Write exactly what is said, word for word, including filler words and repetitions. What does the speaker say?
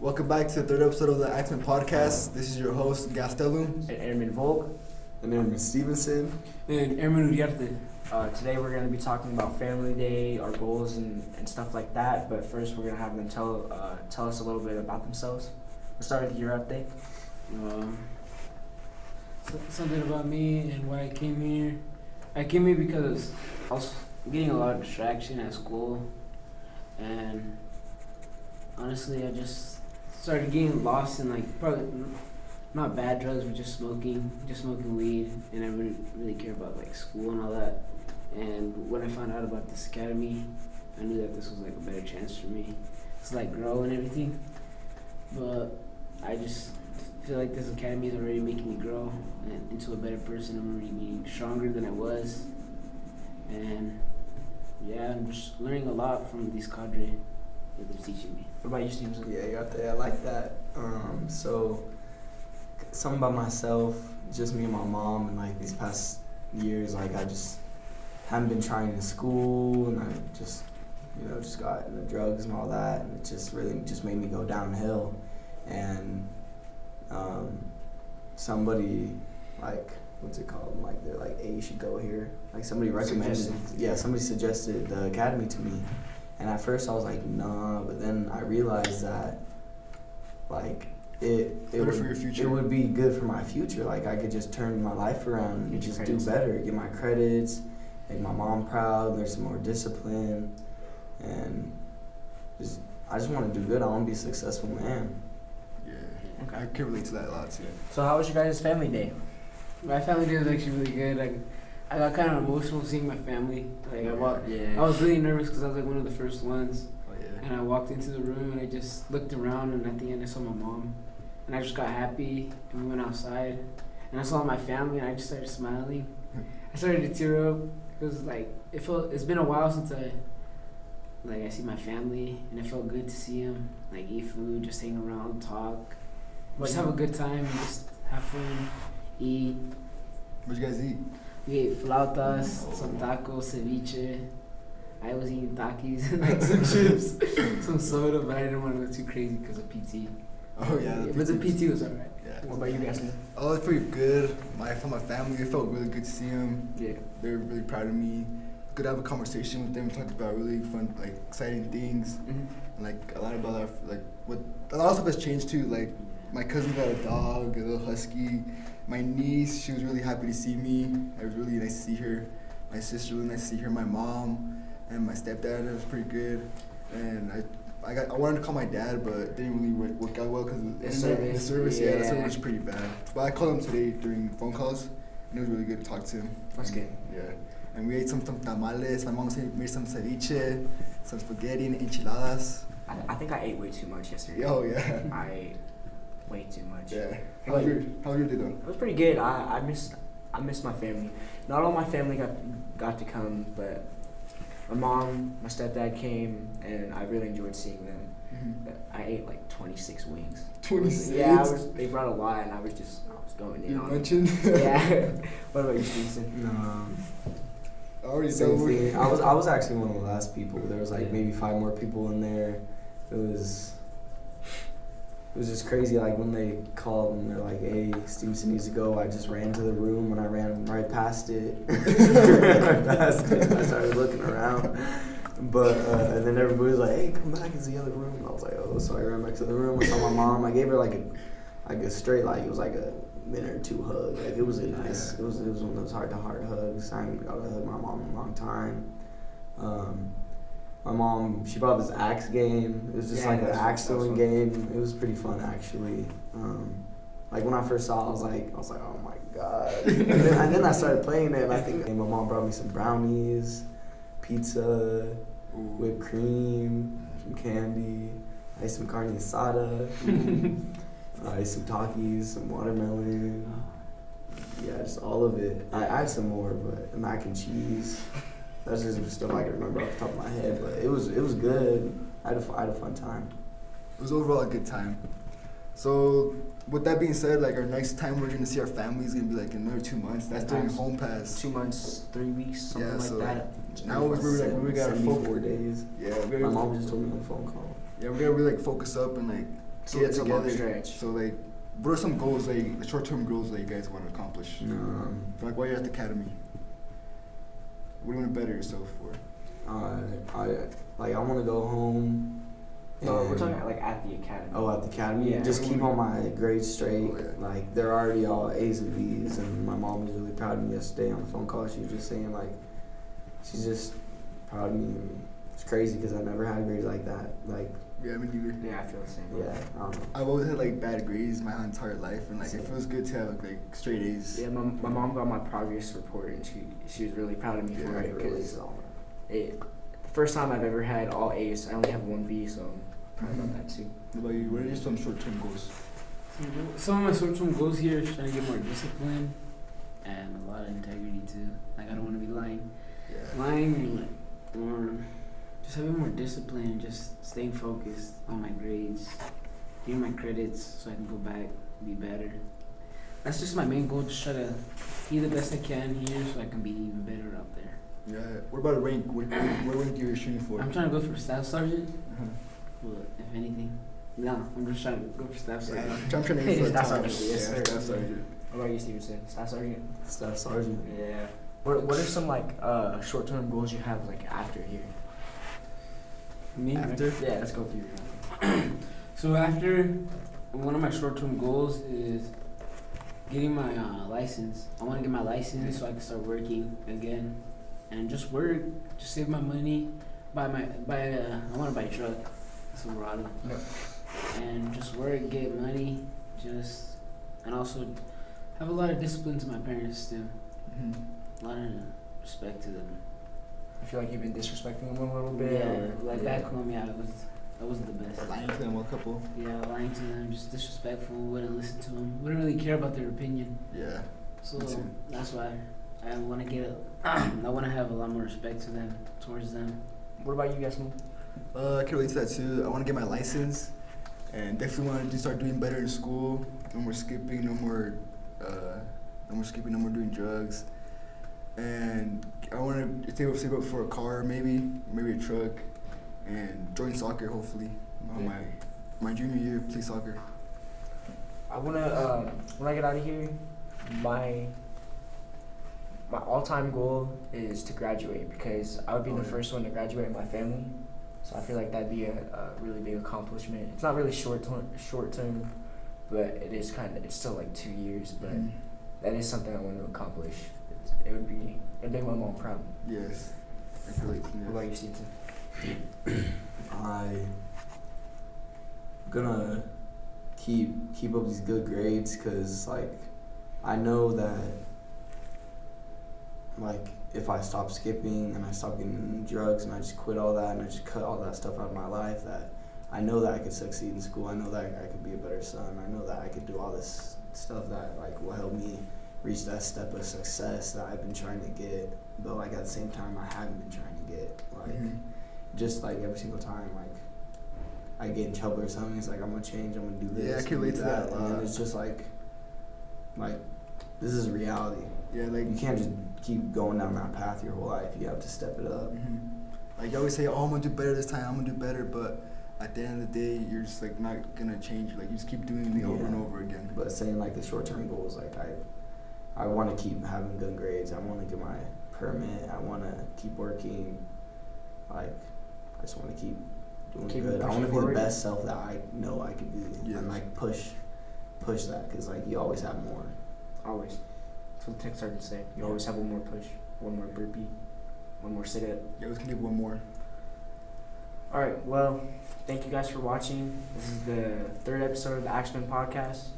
Welcome back to the third episode of the Axemen Podcast. This is your host, Gastelum. And Airman Volk. And Airman Stevenson. And Airman Uriarte. Uh, today we're going to be talking about Family Day, our goals, and, and stuff like that. But first we're going to have them tell uh, tell us a little bit about themselves. We'll start with Uriarte. Um, so, something about me and why I came here. I came here because I was getting a lot of distraction at school. And honestly, I just... started getting lost in, like, probably not bad drugs, but just smoking, just smoking weed, and I wouldn't really care about, like, school and all that. And when I found out about this academy, I knew that this was, like, a better chance for me to, like, grow and everything. But I just feel like this academy is already making me grow into a better person. I'm already being stronger than I was. And, yeah, I'm just learning a lot from these cadre. They're teaching me. What about you, Stevenson? Yeah, you're out there. I like that. Um, so, something about myself, just me and my mom, and like these past years, like I just haven't been trying in school, and I just, you know, just got into drugs and all that, and it just really just made me go downhill. And um, somebody, like, what's it called? Like they're like, hey, you should go here. Like somebody recommended. Suggested. Yeah, somebody suggested the academy to me. And at first I was like, nah, but then I realized that, like, it it would, for your future. It would be good for my future. Like, I could just turn my life around and get just do better, get my credits, make my mom proud, there's some more discipline, and just I just want to do good. I want to be a successful man. Yeah, okay. I can relate to that a lot, too. So how was your guys' family day? My family day was actually really good. Like, I got kind of emotional seeing my family. Like I walked, yeah. I was really nervous because I was like one of the first ones. Oh, yeah. And I walked into the room and I just looked around, and at the end I saw my mom, and I just got happy, and we went outside, and I saw my family, and I just started smiling. I started to tear up because like it felt it's been a while since I like I see my family, and it felt good to see them. Like eat food, just hang around, talk, what just you? Have a good time, and just have fun, eat. What you guys eat? We ate flautas, oh. some tacos, ceviche. I was eating takis and like some chips, some soda, but I didn't want to go too crazy because of P T. Oh yeah, the yeah P T but the P T was alright. Yeah. What about you guys? Oh, it felt good. My for my family, it felt really good to see them. Yeah. They were really proud of me. Good to have a conversation with them. We talked about really fun, like exciting things, mm-hmm. and like a lot about our, like what a lot of stuff has changed too. Like my cousin got a dog, a little husky. My niece, she was really happy to see me. It was really nice to see her. My sister, really nice to see her. My mom and my stepdad, it was pretty good. And I I, got, I wanted to call my dad, but it didn't really work out well because the service, the service yeah, yeah the service was pretty bad. But I called him today during phone calls, and it was really good to talk to him. That's good. Yeah. And we ate some tamales. My mom made some ceviche, some spaghetti and enchiladas. I, I think I ate way too much yesterday. Oh, yeah. I. Way too much. Yeah. How was your How was your day though? It was pretty good. I, I missed I missed my family. Not all my family got got to come, but my mom, my stepdad came, and I really enjoyed seeing them. Mm-hmm. I ate like twenty-six wings. Twenty-six. Yeah, I was, they brought a lot, and I was just I was going in. You on mentioned. It. Yeah. What about you, Stevenson? No. I already Same thing. I was I was actually one of the last people. There was like yeah. maybe five more people in there. It was. It was just crazy, like, when they called and they're like, hey, Stevenson needs to go, I just ran to the room, and I ran right past it. right past it. I started looking around. But, uh, and then everybody was like, hey, come back, it's the other room. And I was like, oh, so I ran back to the room. I saw my mom. I gave her, like, a like a straight, like, it was like a minute or two hug. Like, it was a nice, it was, it was one of those heart-to-heart hugs. I haven't got to hug my mom in a long time. Um... My mom, she brought this axe game. It was just yeah, like an axe throwing game. It was pretty fun actually. Um, like when I first saw it, I was like, I was like, oh my god. and, then, and then I started playing it. And I think and my mom brought me some brownies, pizza, whipped cream, some candy. I ate some carne asada. I ate some Takis, some watermelon. Yeah, just all of it. I, I had some more, but mac and cheese. That's just stuff I can remember off the top of my head, but it was it was good. I had a, I had a fun time. It was overall a good time. So with that being said, like our next time we're gonna see our family is gonna be like in another two months. That's during home pass. Two months, three weeks, something yeah, like so that. Now we're like we got four days. Yeah, we gotta, my mom just told me on the phone call. Yeah, we gotta really like focus up and like So it's a long stretch. So like, what are some goals, like the short-term goals that you guys want to accomplish? Um, like while you're at the academy, what do you want to better yourself for? Uh, I like I want to go home. Oh, we're talking like at the academy. Oh, at the academy. Yeah. Just keep all my grades straight. Oh, yeah. Like they're already all A's and B's, and my mom was really proud of me yesterday on the phone call. She was just saying like, she's just proud of me. And it's crazy because I never had grades like that. Like. Yeah, I mean, yeah, I feel the same. Yeah, um, I've always had like bad grades my entire life, and like it feels good to have like straight A's. Yeah, my, my mom got my progress report, and she she was really proud of me yeah, for it because really it the first time I've ever had all A's. I only have one B, so I'm proud mm-hmm. about that too. What about you? What are some short-term goals? Some of my short-term goals here is trying to get more discipline and a lot of integrity too. Like I don't want to be lying, yeah. lying or. Just having more discipline, just staying focused on my grades, getting my credits so I can go back, be better. That's just my main goal, just try to be the best I can here so I can be even better out there. Yeah, what about a rank? What, what rank are you shooting for? I'm trying to go for staff sergeant, uh-huh. Well, if anything. No, I'm just trying to go for staff sergeant. Yeah, I'm trying to go for staff sergeant. Yes, yeah, staff sergeant. What about you, Stevenson? Staff sergeant? Staff sergeant. Yeah. What, what are some like uh, short-term goals you have like after here? Me? After? Yeah, let's go through. So after, one of my short-term goals is getting my uh, license. I want to get my license yeah. so I can start working again, and just work, just save my money, buy my buy. Uh, I want to buy a truck, Silverado, yeah. and just work, get money, just and also have a lot of discipline to my parents too. Mm-hmm. A lot of respect to them. I feel like you've been disrespecting them a little bit. Yeah, or, like yeah. back home, yeah, I was, I wasn't the best. Or lying to them, a couple. Yeah, lying to them, just disrespectful. Wouldn't listen to them. Wouldn't really care about their opinion. Yeah. So that's why I want to get. I want to have a lot more respect to them, towards them. What about you guys, man? Uh, I can relate to that too. I want to get my license, and definitely want to start doing better in school. No more skipping. No more. Uh, no more skipping. No more doing drugs. And I want to save up, save up for a car, maybe, maybe a truck, and join soccer, hopefully. Yeah. My my junior year, play soccer. I want to, uh, when I get out of here, my my all-time goal is to graduate because I would be oh, the yeah. first one to graduate in my family. So I feel like that'd be a, a really big accomplishment. It's not really short-term, short-term, but it is kind of, it's still like two years, but mm. that is something I want to accomplish. It would be a big one more problem. Yes. I feel like, yes. What about you, Stevenson? I'm gonna keep keep up these good grades because, like, I know that, like, if I stop skipping and I stop getting drugs and I just quit all that and I just cut all that stuff out of my life, that I know that I could succeed in school. I know that I could be a better son. I know that I could do all this stuff that, like, will help me reach that step of success that I've been trying to get, but like at the same time I haven't been trying to get. Like mm-hmm. just like every single time like I get in trouble or something, it's like I'm gonna change, I'm gonna do this. Yeah, I can relate to that. that. And then it's just like like this is reality. Yeah, like you can't just keep going down that path your whole life. You have to step it up. Mm-hmm. Like you always say, oh, I'm gonna do better this time, I'm gonna do better, but at the end of the day, you're just like not gonna change. Like you just keep doing it yeah. over and over again. But saying like the short term goals, like I I want to keep having good grades. I want to get my permit. I want to keep working. Like, I just want to keep doing keep good. I want to be the best self that I know I could be, yeah. and like push, push that because like you always have more. Always. That's what the tech sergeant said. You yeah. always have one more push, one more burpee, one more sit up. You always can give one more. All right. Well, thank you guys for watching. This is the third episode of the Axemen Podcast.